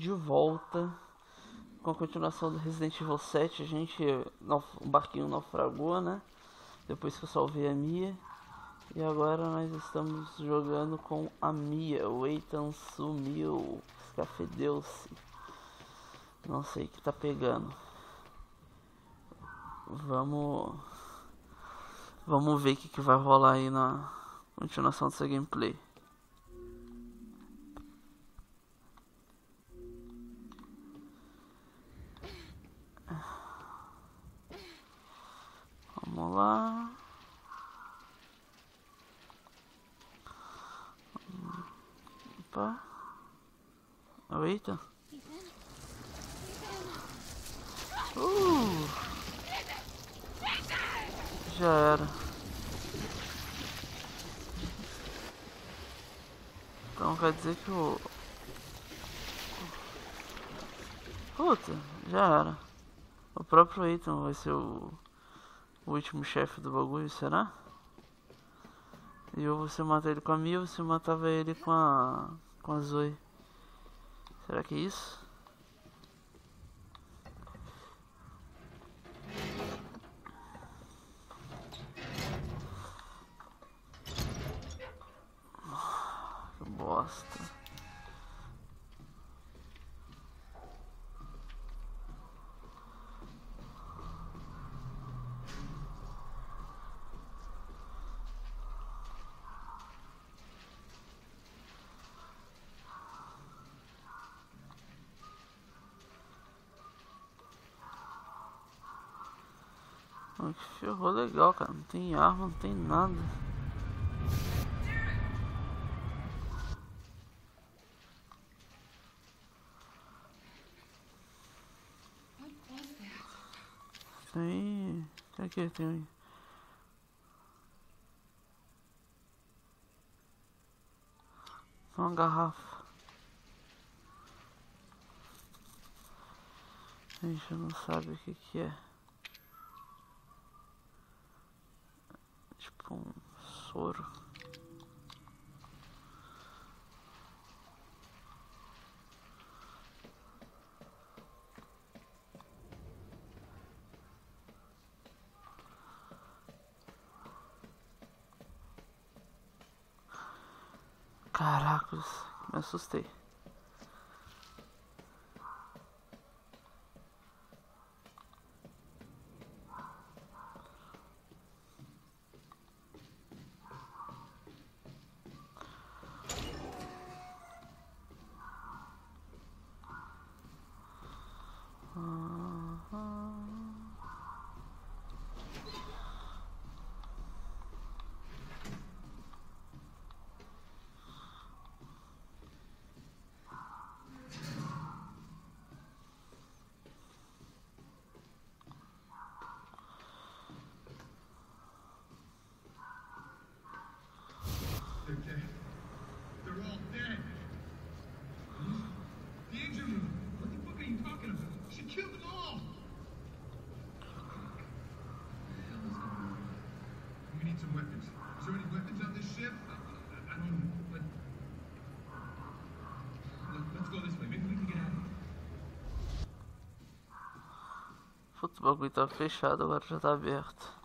de volta com a continuação do Resident Evil 7. A gente, o barquinho naufragou, né? Depois que eu salvei a Mia. E agora nós estamos jogando com a Mia. O Ethan sumiu, escafedeu-se. Não sei o que tá pegando. Vamos ver o que vai rolar aí na continuação dessa gameplay. Vamos lá. Opa. Eita. Já era. Então quer dizer que o... Puta, já era. O próprio Ethan vai ser o último chefe do bagulho, será? E ou você mata ele com a Mia, ou você matava ele com a Zoe. Será que é isso? Que bosta. Que ferrou legal, cara. Não tem arma, não tem nada. Tem aqui, tem. Uma garrafa. A gente não sabe o que que é. Tipo um soro. Caracas, me assustei. O bagulho tá fechado, agora já tá aberto.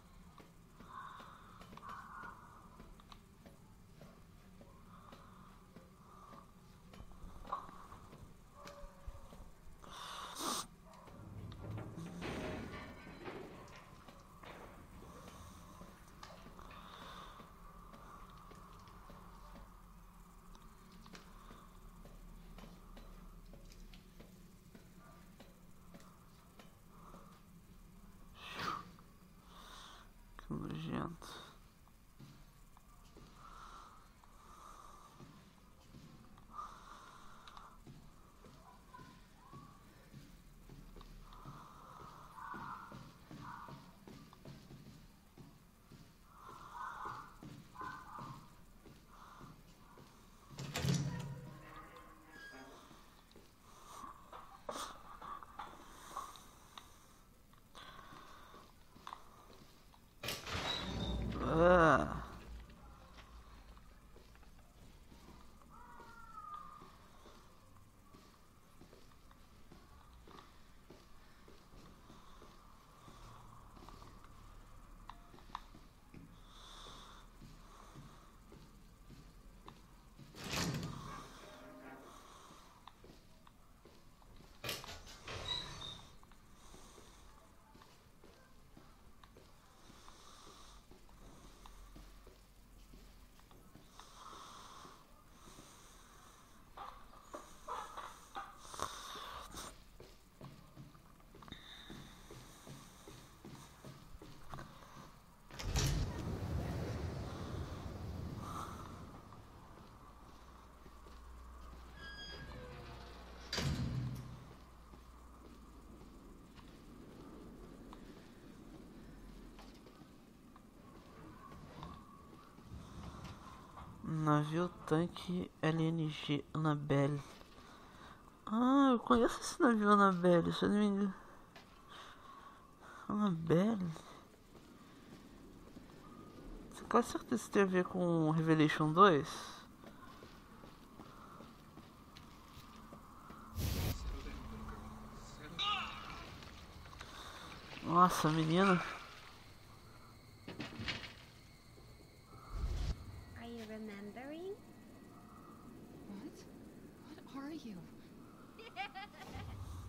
Navio-tanque LNG Annabelle. Ah, eu conheço esse navio Annabelle, se eu não me engano. Annabelle? Você pode certeza que tem a ver com Revelation 2? Nossa, menina. Are you remembering? What? What are you?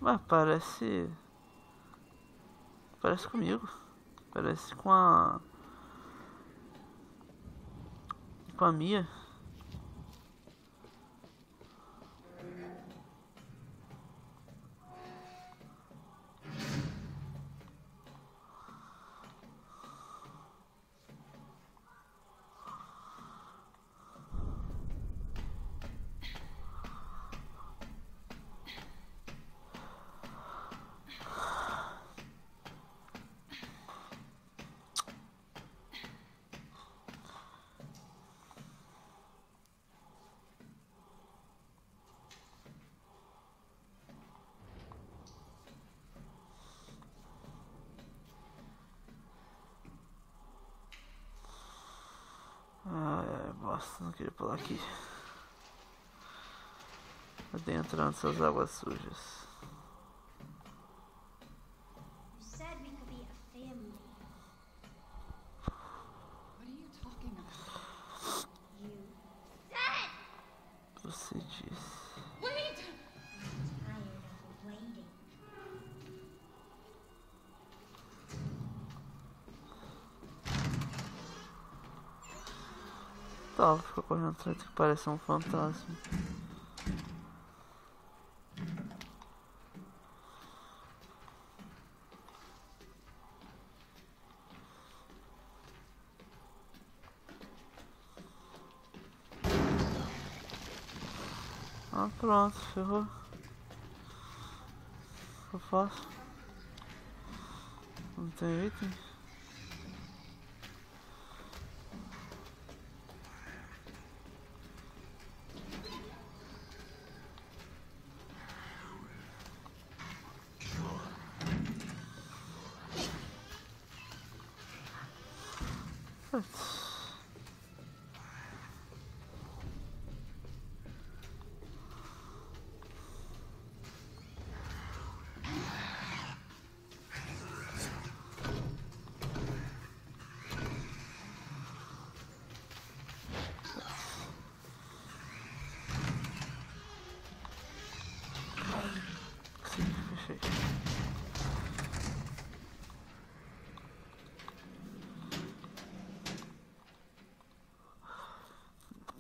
Ué, parece. Parece comigo. Parece com a. Com a Mia. Nossa, não queria pular aqui. Adentrando essas águas sujas. Você disse. Tá, ficou correndo atrás que parece um fantasma. Ah, pronto, ferrou. O que eu faço? Não tem item?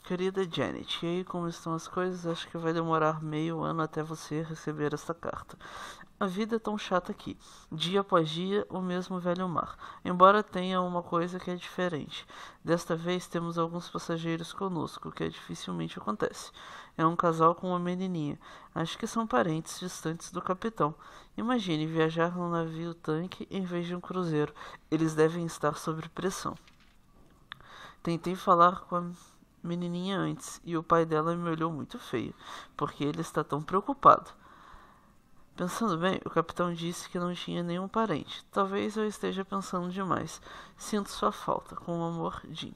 Querida Janet, e aí como estão as coisas? Acho que vai demorar meio ano até você receber esta carta. A vida é tão chata aqui. Dia após dia, o mesmo velho mar. Embora tenha uma coisa que é diferente. Desta vez temos alguns passageiros conosco, o que dificilmente acontece. É um casal com uma menininha. Acho que são parentes distantes do capitão. Imagine viajar num navio-tanque em vez de um cruzeiro. Eles devem estar sob pressão. Tentei falar com a menininha antes, e o pai dela me olhou muito feio, porque ele está tão preocupado. Pensando bem, o capitão disse que não tinha nenhum parente. Talvez eu esteja pensando demais. Sinto sua falta. Com amor, Jim.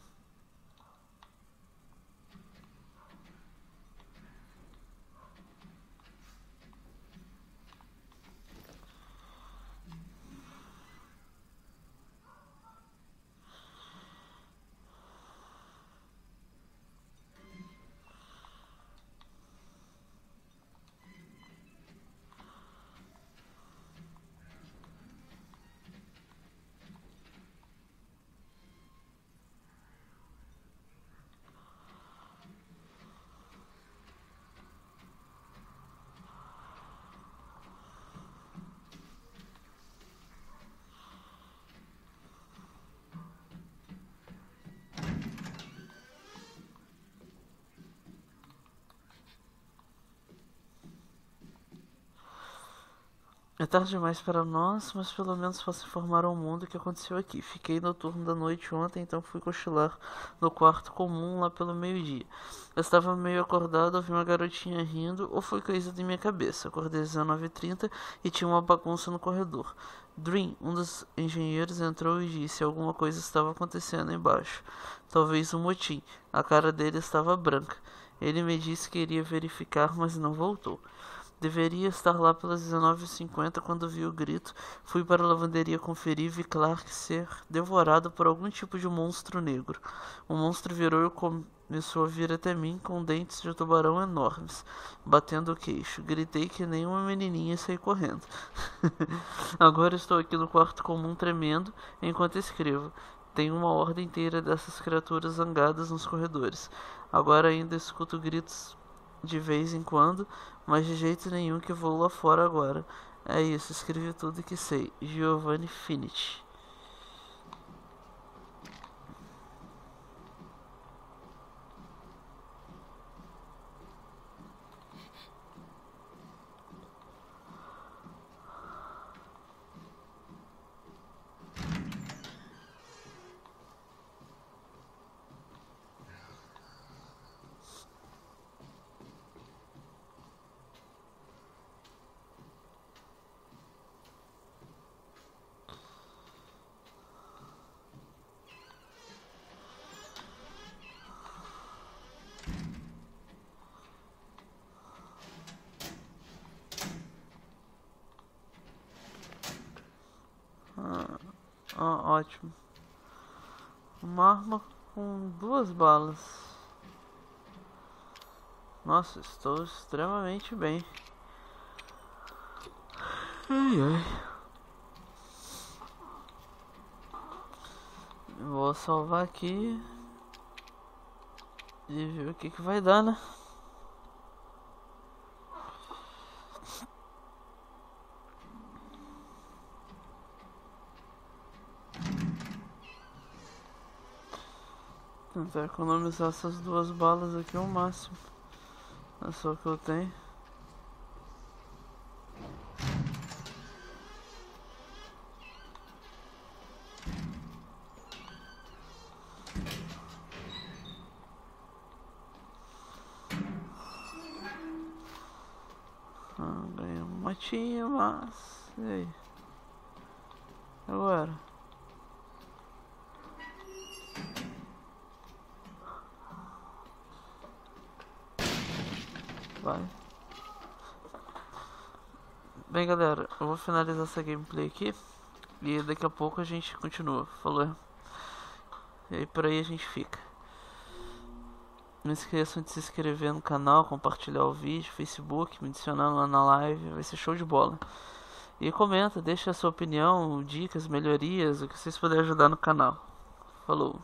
É tarde demais para nós, mas pelo menos posso informar ao mundo o que aconteceu aqui. Fiquei no turno da noite ontem, então fui cochilar no quarto comum lá pelo meio-dia. Eu estava meio acordado, ouvi uma garotinha rindo, ou foi coisa da minha cabeça. Acordei às 19h30 e tinha uma bagunça no corredor. Dream, um dos engenheiros, entrou e disse: alguma coisa estava acontecendo embaixo. Talvez um motim. A cara dele estava branca. Ele me disse que iria verificar, mas não voltou. Deveria estar lá pelas 19h50 quando vi o grito. Fui para a lavanderia conferir e vi Clark ser devorado por algum tipo de monstro negro. O monstro virou e começou a vir até mim com dentes de tubarão enormes, batendo o queixo. Gritei que nem uma menininha e saí correndo. Agora estou aqui no quarto comum tremendo enquanto escrevo. Tem uma horda inteira dessas criaturas zangadas nos corredores. Agora ainda escuto gritos de vez em quando, mas de jeito nenhum que vou lá fora agora. É isso, escrevi tudo que sei. Giovanni Finich. Ótimo. Uma arma com 2 balas. Nossa, estou extremamente bem. Ai, ai. Vou salvar aqui e ver o que vai dar, né? Tentar economizar essas 2 balas aqui ao máximo. É só o que eu tenho. Ah, ganhei um motinho, mas... E aí? Agora? Vai. Bem, galera, eu vou finalizar essa gameplay aqui e daqui a pouco a gente continua. Falou. E aí, por aí a gente fica. Não esqueçam de se inscrever no canal, compartilhar o vídeo, Facebook, me adicionar lá na live, vai ser show de bola. E comenta, deixa a sua opinião, dicas, melhorias, o que vocês puderem ajudar no canal. Falou.